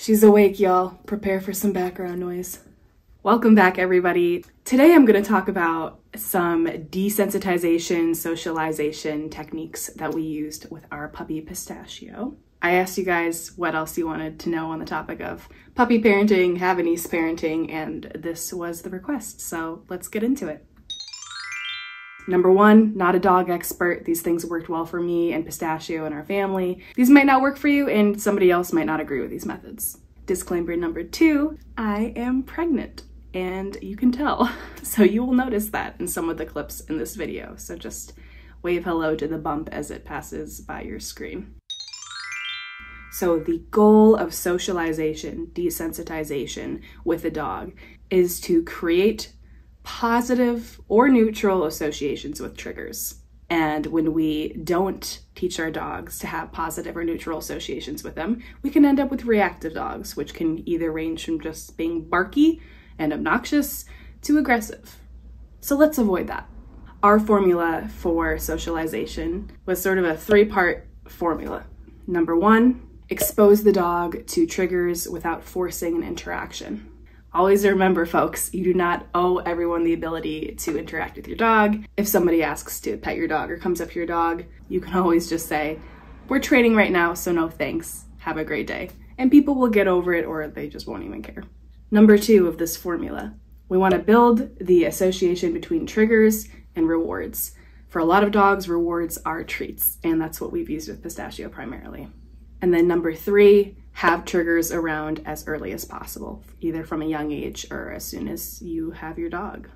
She's awake, y'all. Prepare for some background noise. Welcome back, everybody. Today I'm going to talk about some desensitization, socialization techniques that we used with our puppy Pistachio. I asked you guys what else you wanted to know on the topic of puppy parenting, Havanese parenting, and this was the request, so let's get into it. Number one, not a dog expert. These things worked well for me and Pistachio and our family. These might not work for you and somebody else might not agree with these methods. Disclaimer number two, I am pregnant and you can tell. So you will notice that in some of the clips in this video. So just wave hello to the bump as it passes by your screen. So the goal of socialization, desensitization with a dog is to create positive or neutral associations with triggers. And when we don't teach our dogs to have positive or neutral associations with them, we can end up with reactive dogs, which can either range from just being barky and obnoxious to aggressive. So let's avoid that. Our formula for socialization was sort of a three-part formula. Number one, expose the dog to triggers without forcing an interaction. Always remember, folks, you do not owe everyone the ability to interact with your dog. If somebody asks to pet your dog or comes up to your dog, you can always just say, we're training right now, so no thanks. Have a great day. And people will get over it or they just won't even care. Number two of this formula, we want to build the association between triggers and rewards. For a lot of dogs, rewards are treats, and that's what we've used with Pistachio primarily. And then number three, have triggers around as early as possible, either from a young age or as soon as you have your dog.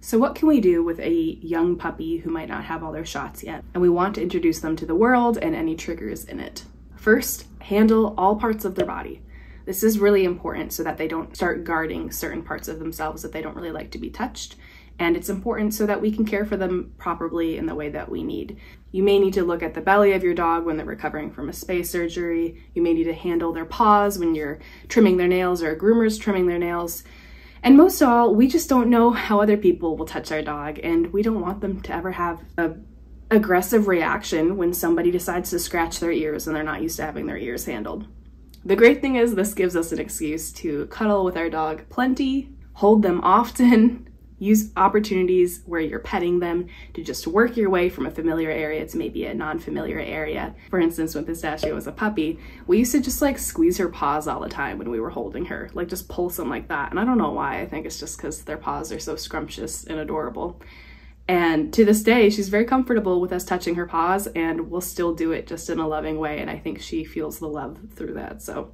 So what can we do with a young puppy who might not have all their shots yet? And we want to introduce them to the world and any triggers in it. First, handle all parts of their body. This is really important so that they don't start guarding certain parts of themselves that they don't really like to be touched. And it's important so that we can care for them properly in the way that we need. You may need to look at the belly of your dog when they're recovering from a spay surgery. You may need to handle their paws when you're trimming their nails or a groomer's trimming their nails. And most of all, we just don't know how other people will touch our dog, and we don't want them to ever have an aggressive reaction when somebody decides to scratch their ears and they're not used to having their ears handled. The great thing is this gives us an excuse to cuddle with our dog plenty, hold them often, use opportunities where you're petting them to just work your way from a familiar area to maybe a non-familiar area. For instance, when Pistachio was a puppy, we used to just like squeeze her paws all the time when we were holding her, like just pulse them like that. And I don't know why, I think it's just because their paws are so scrumptious and adorable. And to this day, she's very comfortable with us touching her paws and we'll still do it just in a loving way. And I think she feels the love through that. So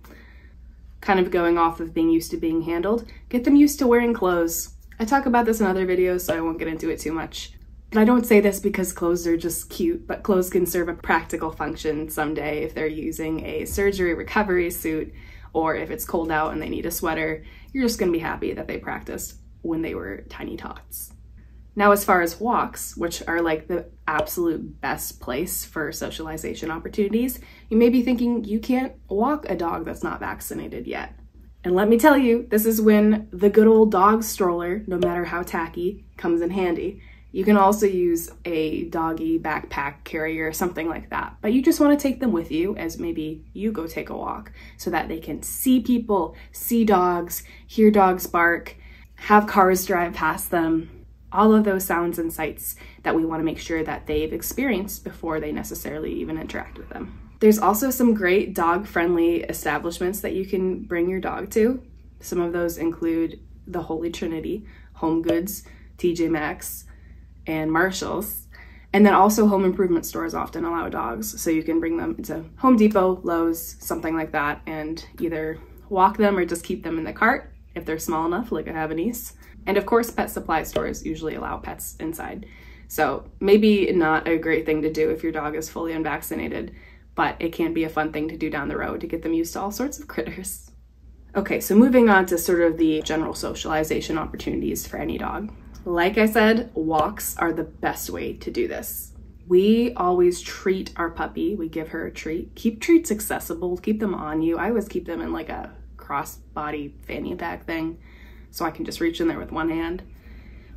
kind of going off of being used to being handled, get them used to wearing clothes. I talk about this in other videos, so I won't get into it too much. And I don't say this because clothes are just cute, but clothes can serve a practical function someday if they're using a surgery recovery suit, or if it's cold out and they need a sweater. You're just gonna be happy that they practiced when they were tiny tots. Now, as far as walks, which are like the absolute best place for socialization opportunities, you may be thinking you can't walk a dog that's not vaccinated yet. And let me tell you, this is when the good old dog stroller, no matter how tacky, comes in handy. You can also use a doggy backpack carrier or something like that, but you just want to take them with you as maybe you go take a walk so that they can see people, see dogs, hear dogs bark, have cars drive past them, all of those sounds and sights that we want to make sure that they've experienced before they necessarily even interact with them. There's also some great dog-friendly establishments that you can bring your dog to. Some of those include the Holy Trinity, HomeGoods, TJ Maxx, and Marshalls. And then also home improvement stores often allow dogs, so you can bring them to Home Depot, Lowe's, something like that, and either walk them or just keep them in the cart if they're small enough, like a Havanese. And of course, pet supply stores usually allow pets inside. So maybe not a great thing to do if your dog is fully unvaccinated, but it can be a fun thing to do down the road to get them used to all sorts of critters. Okay, so moving on to sort of the general socialization opportunities for any dog. Like I said, walks are the best way to do this. We always treat our puppy, we give her a treat. Keep treats accessible, keep them on you. I always keep them in like a crossbody fanny pack thing, so I can just reach in there with one hand.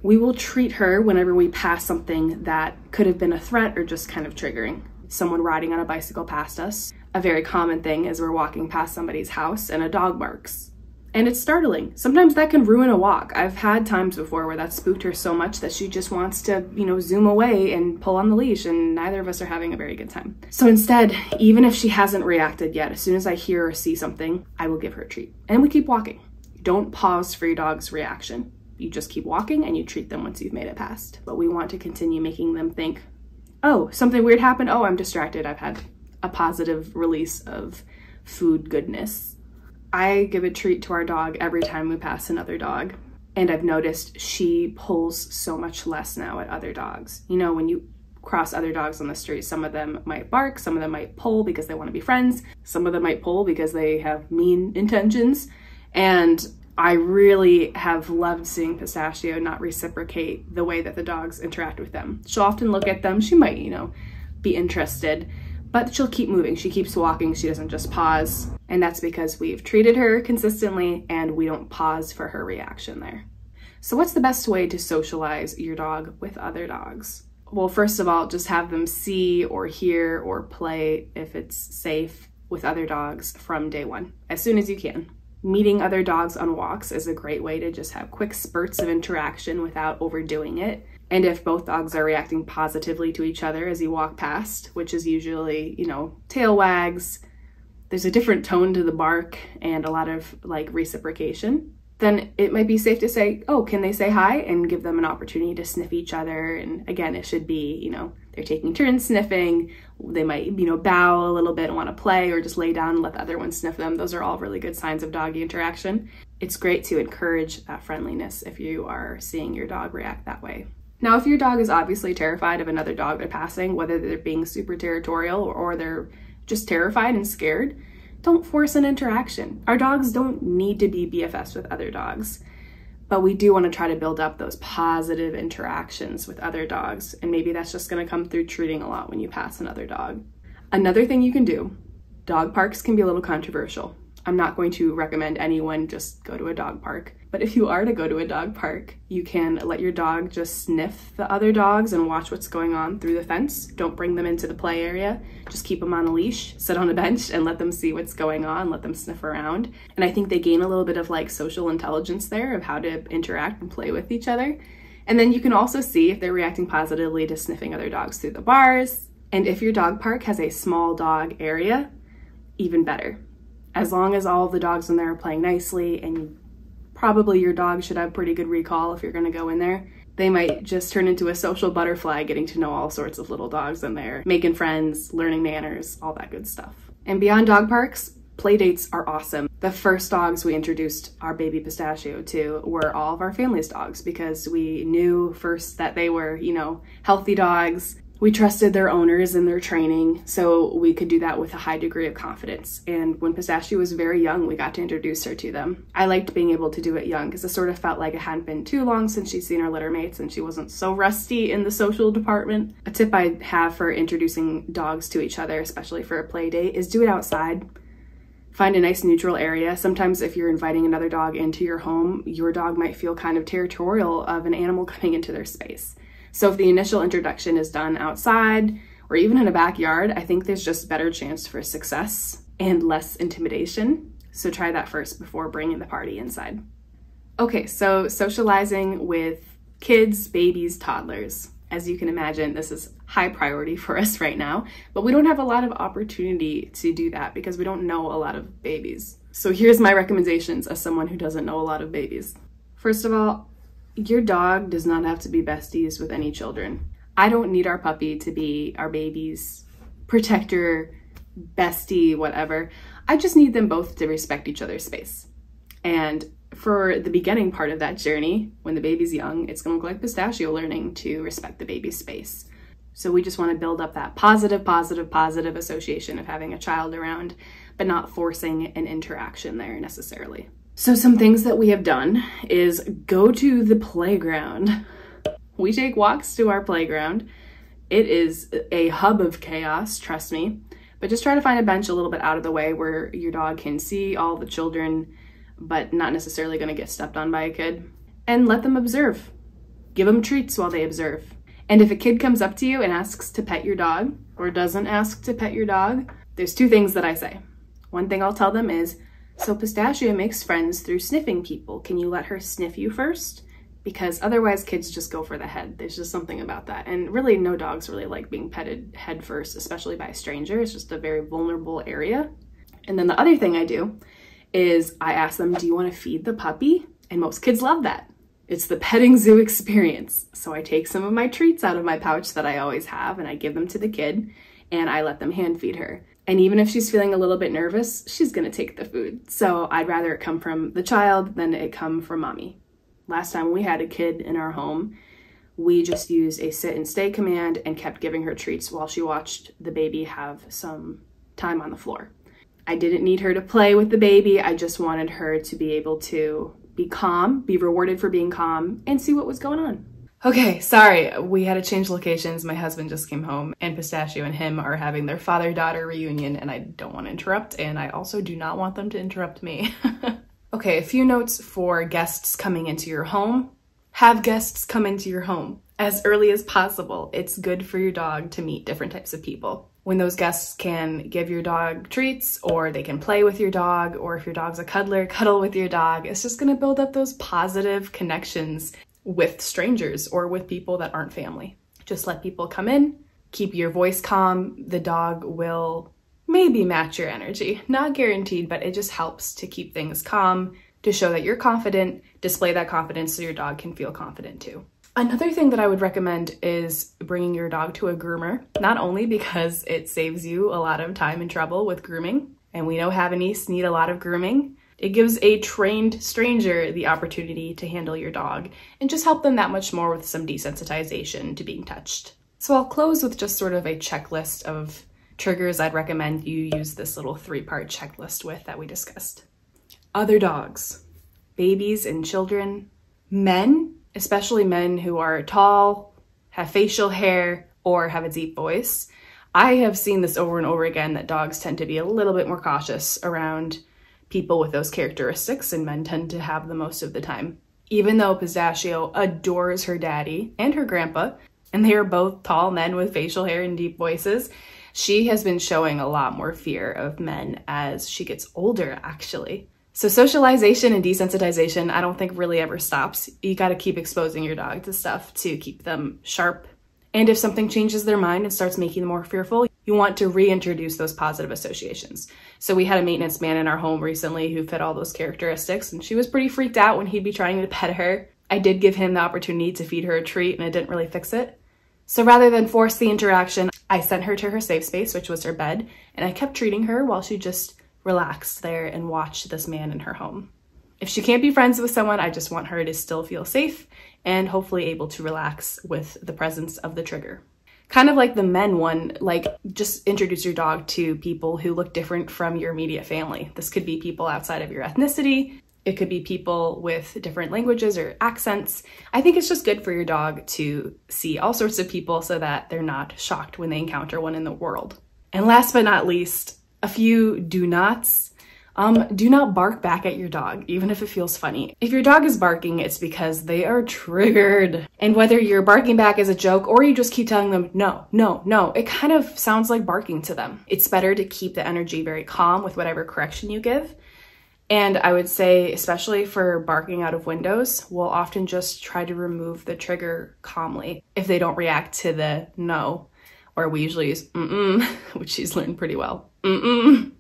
We will treat her whenever we pass something that could have been a threat or just kind of triggering. Someone riding on a bicycle past us, A very common thing is we're walking past somebody's house and a dog barks. And it's startling. Sometimes that can ruin a walk. I've had times before where that spooked her so much that she just wants to, you know, zoom away and pull on the leash, and neither of us are having a very good time. So instead, even if she hasn't reacted yet, as soon as I hear or see something, I will give her a treat. And we keep walking. Don't pause for your dog's reaction. You just keep walking and you treat them once you've made it past. But we want to continue making them think, oh, something weird happened. Oh, I'm distracted. I've had a positive release of food goodness. I give a treat to our dog every time we pass another dog, and I've noticed she pulls so much less now at other dogs. You know, when you cross other dogs on the street, some of them might bark, some of them might pull because they want to be friends, some of them might pull because they have mean intentions, and I really have loved seeing Pistachio not reciprocate the way that the dogs interact with them. She'll often look at them, she might, you know, be interested, but she'll keep moving. She keeps walking, she doesn't just pause. And that's because we've treated her consistently and we don't pause for her reaction there. So what's the best way to socialize your dog with other dogs? Well, first of all, just have them see or hear or play, if it's safe, with other dogs from day one, as soon as you can. Meeting other dogs on walks is a great way to just have quick spurts of interaction without overdoing it. And if both dogs are reacting positively to each other as you walk past, which is usually, you know, tail wags, there's a different tone to the bark and a lot of like reciprocation, then it might be safe to say, oh, can they say hi? And give them an opportunity to sniff each other. And again, it should be, you know, they're taking turns sniffing. They might, you know, bow a little bit and want to play, or just lay down and let the other one sniff them. Those are all really good signs of doggy interaction. It's great to encourage that friendliness if you are seeing your dog react that way. Now, if your dog is obviously terrified of another dog they're passing, whether they're being super territorial or they're just terrified and scared, don't force an interaction. Our dogs don't need to be BFFs with other dogs, but we do want to try to build up those positive interactions with other dogs. And maybe that's just going to come through treating a lot when you pass another dog. Another thing you can do, dog parks can be a little controversial. I'm not going to recommend anyone just go to a dog park, but if you are to go to a dog park, you can let your dog just sniff the other dogs and watch what's going on through the fence. Don't bring them into the play area. Just keep them on a leash, sit on a bench and let them see what's going on, let them sniff around. And I think they gain a little bit of like social intelligence there of how to interact and play with each other. And then you can also see if they're reacting positively to sniffing other dogs through the bars. And if your dog park has a small dog area, even better. As long as all the dogs in there are playing nicely, and probably your dog should have pretty good recall if you're going to go in there, they might just turn into a social butterfly, getting to know all sorts of little dogs in there, making friends, learning manners, all that good stuff. And beyond dog parks, play dates are awesome. The first dogs we introduced our baby Pistachio to were all of our family's dogs, because we knew first that they were, you know, healthy dogs. We trusted their owners and their training, so we could do that with a high degree of confidence. And when Pistachio was very young, we got to introduce her to them. I liked being able to do it young because it sort of felt like it hadn't been too long since she'd seen her litter mates and she wasn't so rusty in the social department. A tip I have for introducing dogs to each other, especially for a play date, is do it outside. Find a nice neutral area. Sometimes if you're inviting another dog into your home, your dog might feel kind of territorial of an animal coming into their space. So if the initial introduction is done outside or even in a backyard, I think there's just better chance for success and less intimidation. So try that first before bringing the party inside. Okay, so socializing with kids, babies, toddlers. As you can imagine, this is high priority for us right now, but we don't have a lot of opportunity to do that because we don't know a lot of babies. So here's my recommendations as someone who doesn't know a lot of babies. First of all, your dog does not have to be besties with any children. I don't need our puppy to be our baby's protector, bestie, whatever. I just need them both to respect each other's space. And for the beginning part of that journey, when the baby's young, it's going to look like Pistachio learning to respect the baby's space. So we just want to build up that positive, positive, positive association of having a child around, but not forcing an interaction there necessarily. So some things that we have done is go to the playground. We take walks to our playground. It is a hub of chaos, trust me, but just try to find a bench a little bit out of the way where your dog can see all the children, but not necessarily going to get stepped on by a kid, and let them observe. Give them treats while they observe. And if a kid comes up to you and asks to pet your dog or doesn't ask to pet your dog, There's two things that I say. One thing I'll tell them is, so Pistachio makes friends through sniffing people. Can you let her sniff you first? Because otherwise kids just go for the head. There's just something about that. And really no dogs really like being petted head first, especially by a stranger. It's just a very vulnerable area. And then the other thing I do is I ask them, do you want to feed the puppy? And most kids love that. It's the petting zoo experience. So I take some of my treats out of my pouch that I always have and I give them to the kid and I let them hand feed her. And even if she's feeling a little bit nervous, she's gonna take the food. So I'd rather it come from the child than it come from mommy. Last time we had a kid in our home, we just used a sit and stay command and kept giving her treats while she watched the baby have some time on the floor. I didn't need her to play with the baby. I just wanted her to be able to be calm, be rewarded for being calm, and see what was going on. Okay, sorry, we had to change locations. My husband just came home and Pistachio and him are having their father-daughter reunion and I don't want to interrupt and I also do not want them to interrupt me. Okay, a few notes for guests coming into your home. Have guests come into your home as early as possible. It's good for your dog to meet different types of people. When those guests can give your dog treats or they can play with your dog or if your dog's a cuddler, cuddle with your dog. It's just gonna build up those positive connections with strangers or with people that aren't family. Just let people come in, keep your voice calm. The dog will maybe match your energy. Not guaranteed, but it just helps to keep things calm, to show that you're confident, display that confidence so your dog can feel confident too. Another thing that I would recommend is bringing your dog to a groomer, not only because it saves you a lot of time and trouble with grooming, and we know Havanese need a lot of grooming. It gives a trained stranger the opportunity to handle your dog and just help them that much more with some desensitization to being touched. So I'll close with just sort of a checklist of triggers I'd recommend you use this little 3-part checklist with that we discussed. Other dogs, babies and children, men, especially men who are tall, have facial hair, or have a deep voice. I have seen this over and over again that dogs tend to be a little bit more cautious around people with those characteristics, and men tend to have the most of the time. Even though Pistachio adores her daddy and her grandpa, and they are both tall men with facial hair and deep voices, she has been showing a lot more fear of men as she gets older, actually. So socialization and desensitization, I don't think really ever stops. You gotta keep exposing your dog to stuff to keep them sharp. And if something changes their mind and starts making them more fearful, you want to reintroduce those positive associations. So we had a maintenance man in our home recently who fit all those characteristics and she was pretty freaked out when he'd be trying to pet her. I did give him the opportunity to feed her a treat and it didn't really fix it. So rather than force the interaction, I sent her to her safe space, which was her bed, and I kept treating her while she just relaxed there and watched this man in her home. If she can't be friends with someone, I just want her to still feel safe and hopefully able to relax with the presence of the trigger. Kind of like the men one, like just introduce your dog to people who look different from your immediate family. This could be people outside of your ethnicity. It could be people with different languages or accents. I think it's just good for your dog to see all sorts of people so that they're not shocked when they encounter one in the world. And last but not least, a few do nots. Do not bark back at your dog, even if it feels funny. If your dog is barking, it's because they are triggered. And whether you're barking back as a joke or you just keep telling them, no, no, no, it kind of sounds like barking to them. It's better to keep the energy very calm with whatever correction you give. And I would say, especially for barking out of windows, we'll often just try to remove the trigger calmly if they don't react to the no, or we usually use mm-mm, which she's learned pretty well, mm-mm.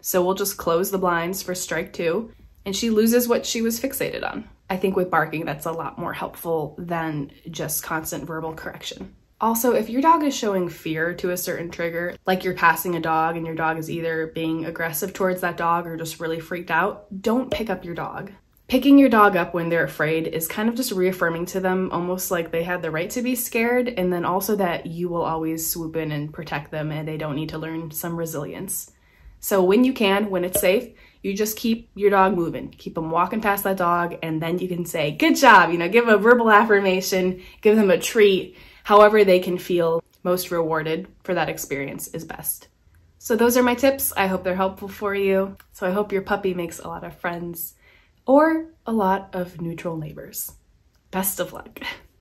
So we'll just close the blinds for strike 2 and she loses what she was fixated on. I think with barking, that's a lot more helpful than just constant verbal correction. Also, if your dog is showing fear to a certain trigger, like you're passing a dog and your dog is either being aggressive towards that dog or just really freaked out, don't pick up your dog. Picking your dog up when they're afraid is kind of just reaffirming to them almost like they had the right to be scared, and then also that you will always swoop in and protect them and they don't need to learn some resilience. So when you can, when it's safe, you just keep your dog moving, keep them walking past that dog, and then you can say, good job, you know, give them a verbal affirmation, give them a treat, however they can feel most rewarded for that experience is best. So those are my tips. I hope they're helpful for you. So I hope your puppy makes a lot of friends or a lot of neutral neighbors. Best of luck.